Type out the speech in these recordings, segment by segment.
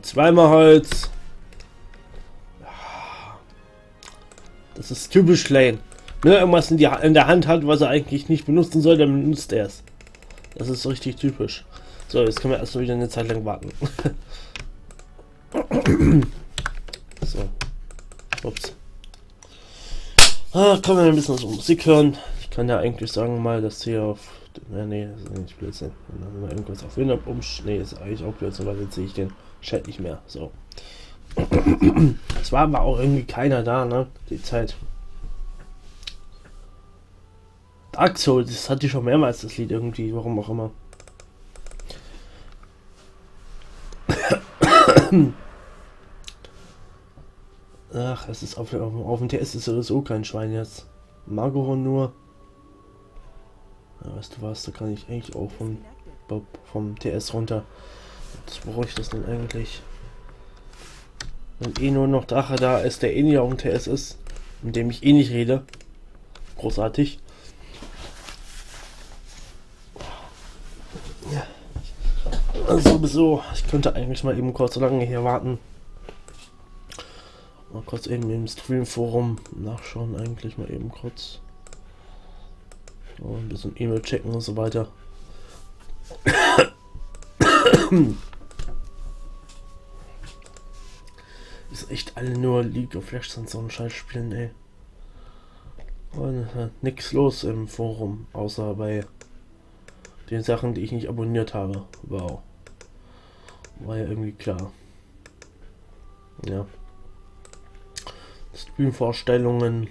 Zweimal Holz. Das ist typisch Lane. Wenn er irgendwas in der Hand hat, was er eigentlich nicht benutzen soll, dann benutzt er es. Das ist richtig typisch. So, jetzt können wir erstmal wieder eine Zeit lang warten. So. Ups. Ah, können wir ein bisschen so Musik hören. Ich kann ja eigentlich sagen mal, dass hier auf... nee, das ist eigentlich Blödsinn. Wenn wir irgendwas auf Windows nee, ist eigentlich auch Blödsinn, weil jetzt sehe ich den Chat nicht mehr. So. Es war aber auch irgendwie keiner da, ne? Die Zeit. Dark Souls, das hatte ich schon mehrmals, das Lied irgendwie, warum auch immer. Ach, es ist auf dem TS ist sowieso kein Schwein jetzt. Margoron nur. Ja, weißt du was, da kann ich eigentlich auch vom TS runter. Das brauche ich das denn eigentlich? Wenn eh nur noch Drache da ist, der eh nicht auf dem TS ist, mit dem ich eh nicht rede. Großartig. Ja. Also sowieso, ich könnte eigentlich mal eben kurz so lange hier warten. Mal kurz eben im Streamforum nachschauen, eigentlich mal eben kurz. So, ein bisschen E-Mail checken und so weiter. Ist echt alle nur League of Legends so ein Scheiß spielen, ey. Und nix los im Forum, außer bei den Sachen, die ich nicht abonniert habe. Wow. War ja irgendwie klar. Ja. Streamvorstellungen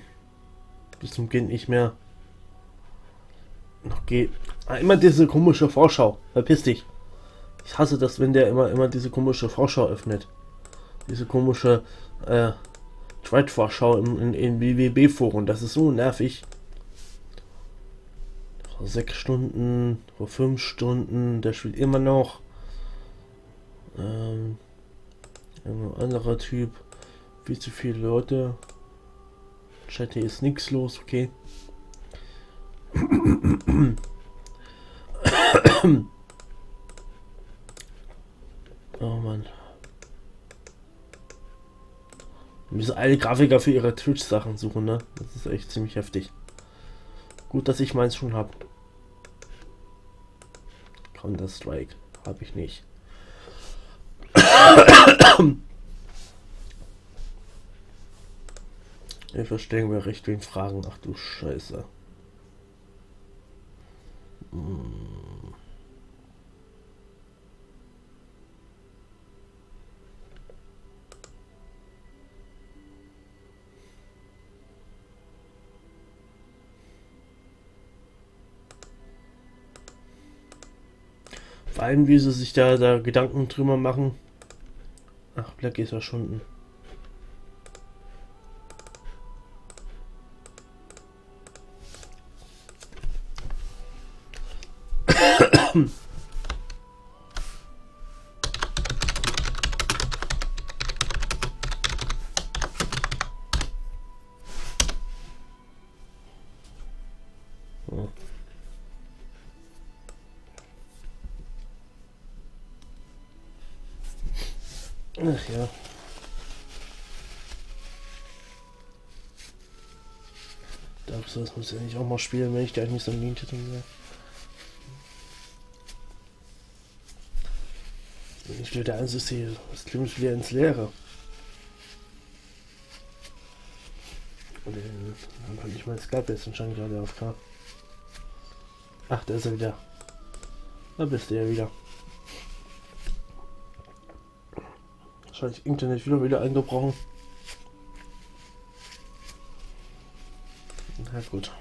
bis zum Kind nicht mehr. Noch geht. Ah, immer diese komische Vorschau. Verpiss dich. Ich hasse das, wenn der immer diese komische Vorschau öffnet. Diese komische Thread-Vorschau in BWB-Foren. Das ist so nervig. Vor 6 Stunden, vor 5 Stunden. Der spielt immer noch. Ein anderer Typ. Viel zu viele Leute. Chat, hier ist nichts los, okay. Oh Mann. Wir müssen alle Grafiker für ihre Twitch-Sachen suchen, ne? Das ist echt ziemlich heftig. Gut, dass ich meins schon habe. Counter-Strike habe ich nicht. Wir verstehen wir recht wen Fragen. Ach du Scheiße. Vor allem, wie sie sich da Gedanken drüber machen. Ach, Black ist verschwunden. Oh. Ach ja. Darf so, das muss ja nicht auch mal spielen, wenn ich gleich nicht so ein Meme-Titel sehe. Ich will da eins sehen, das klingt wieder ins Leere. Und dann kann ich mal Skype jetzt anscheinend gerade auf K. Ach, da ist er wieder. Da bist du ja wieder. Wahrscheinlich Internet wieder eingebrochen. Na gut.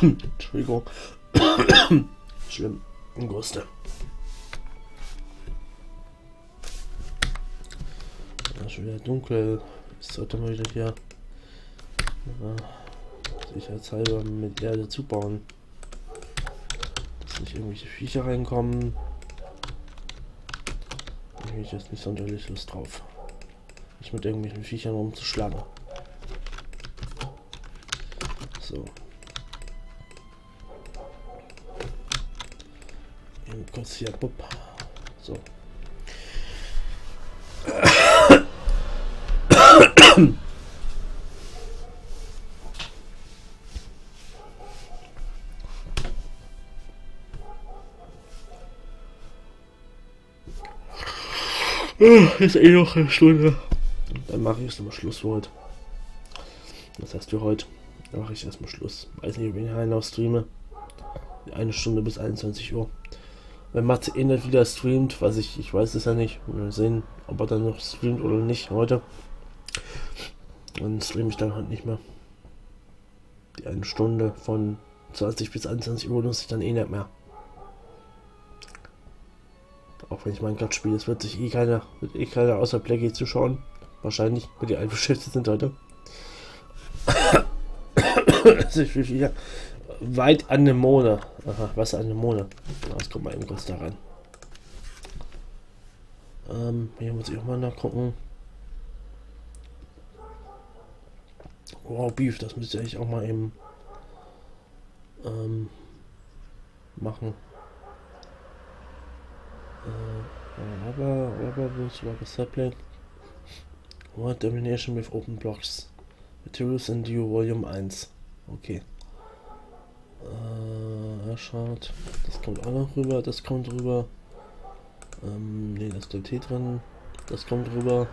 Entschuldigung. Schlimm. Ein Guste. Ja, schon wieder dunkel. Ich sollte mal wieder hier sicherheitshalber mit Erde zubauen. Dass nicht irgendwelche Viecher reinkommen. Da habe ich jetzt nicht sonderlich Lust drauf. Nicht mit irgendwelchen Viechern rumzuschlagen. So. Eben kurz hier, bupp. So. Ist eh noch eine Stunde. Dann mache ich erstmal Schluss für heute. Was heißt für heute? Dann mache ich erstmal Schluss. Weiß nicht, ob ich hinaus streame. Eine Stunde bis 21 Uhr. Wenn Matze eh nicht wieder streamt, was ich weiß es ja nicht. Wir sehen, ob er dann noch streamt oder nicht heute. Dann streame ich dann halt nicht mehr. Die eine Stunde von 20 bis 21 Uhr nutze ich dann eh nicht mehr. Auch wenn ich Minecraft spiele, es wird sich eh keiner, außer Blacky zuschauen. Wahrscheinlich, weil die alle beschäftigt sind heute. Also ich will wieder weit an dem Mone. Aha, was an dem Mone. Jetzt kommt mal eben kurz da rein. Hier muss ich auch mal nachgucken. Wow, Beef, das müsste ich auch mal eben machen. Rubber sapling. What domination with open blocks. Materials and you Volume 1. Okay. Schaut. Das kommt auch noch rüber. Das kommt rüber. Ne, das kommt hier drin. Das kommt rüber.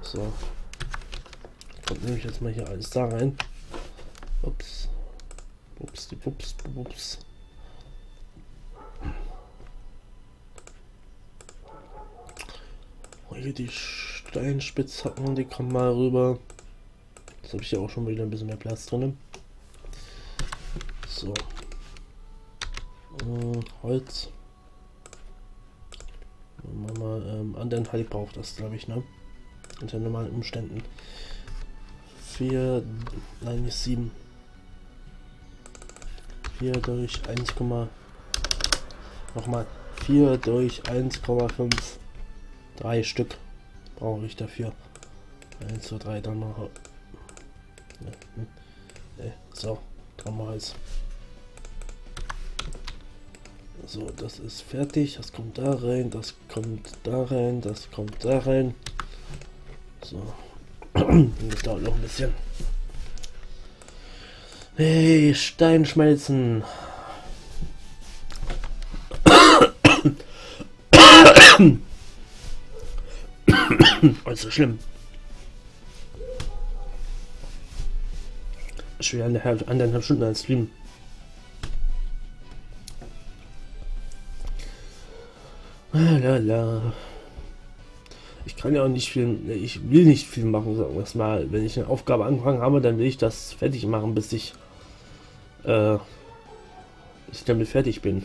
So. Dann nehme ich jetzt mal hier alles da rein. Ups. Ups, die Pups, Pups. Hier die Steinspitzhacken, die kommen mal rüber. Jetzt habe ich ja auch schon wieder ein bisschen mehr Platz drin. So. Holz. Mal anderen Halt braucht das, glaube ich, ne? Unter normalen Umständen. 4, nein, nicht 7. 4 durch 1, nochmal 4 durch 1,5. 3 Stück brauche ich dafür. 1, 2, 3, dann noch. Ne, so, Traumaholz. So, das ist fertig. Das kommt da rein, das kommt da rein, das kommt da rein. So, das dauert noch ein bisschen. Hey, Stein schmelzen. Also schlimm. Ich will anderthalb Stunden als Stream. Lala. Ich kann ja auch nicht viel, ich will nicht viel machen, sagen wir es mal. Wenn ich eine Aufgabe angefangen habe, dann will ich das fertig machen, bis ich damit fertig bin.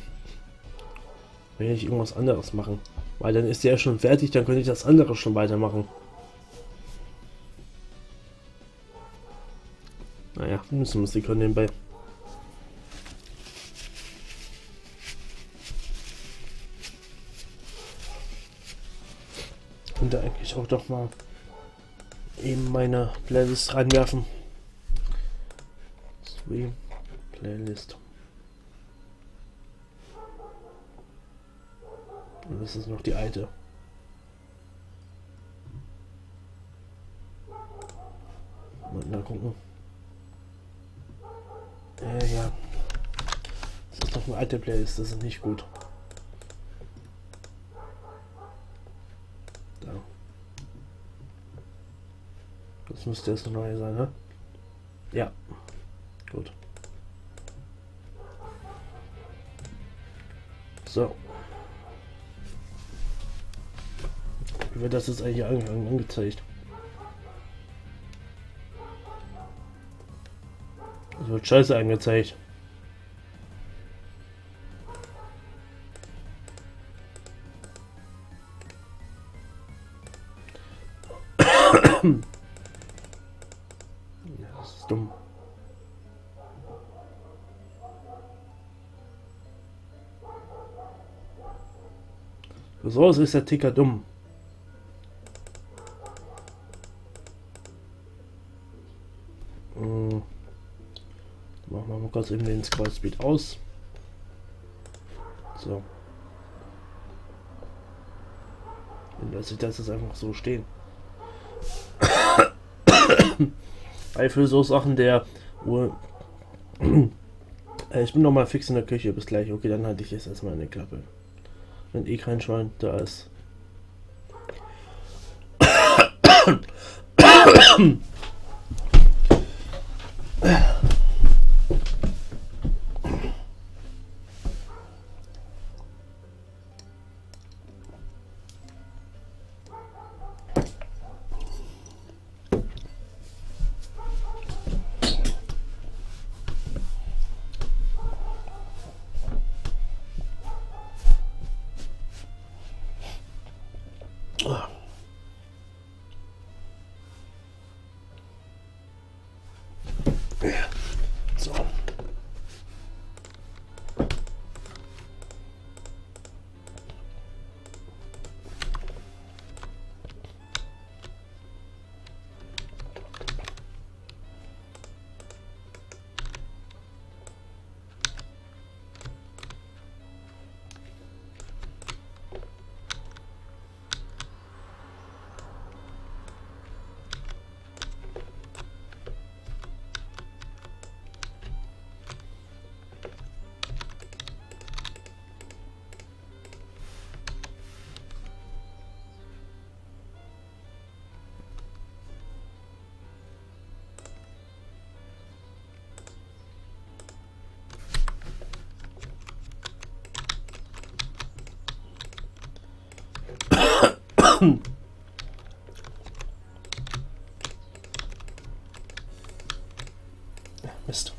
Will ich irgendwas anderes machen. Weil dann ist der schon fertig, dann könnte ich das andere schon weitermachen. Naja, müssen wir sie können nebenbei. Könnte eigentlich auch doch mal eben meine Playlist reinwerfen. Stream Playlist. Und das ist noch die alte. Mal gucken. Ja. Das ist noch eine alte Playlist, das ist nicht gut. Da. Das müsste jetzt eine neue sein, ne? Ja. Gut. So. Wird das jetzt eigentlich angezeigt? Das wird scheiße angezeigt. Ja, das ist dumm. Für sowas ist der Ticker dumm. Machen wir mal kurz eben den Scrollspeed aus. So. Und dass ich das jetzt einfach so stehen. Weil für so Sachen der Uhr. Ich bin noch mal fix in der Küche, bis gleich. Okay, dann halte ich jetzt erstmal eine Klappe. Wenn eh kein Schwein da ist. Mist.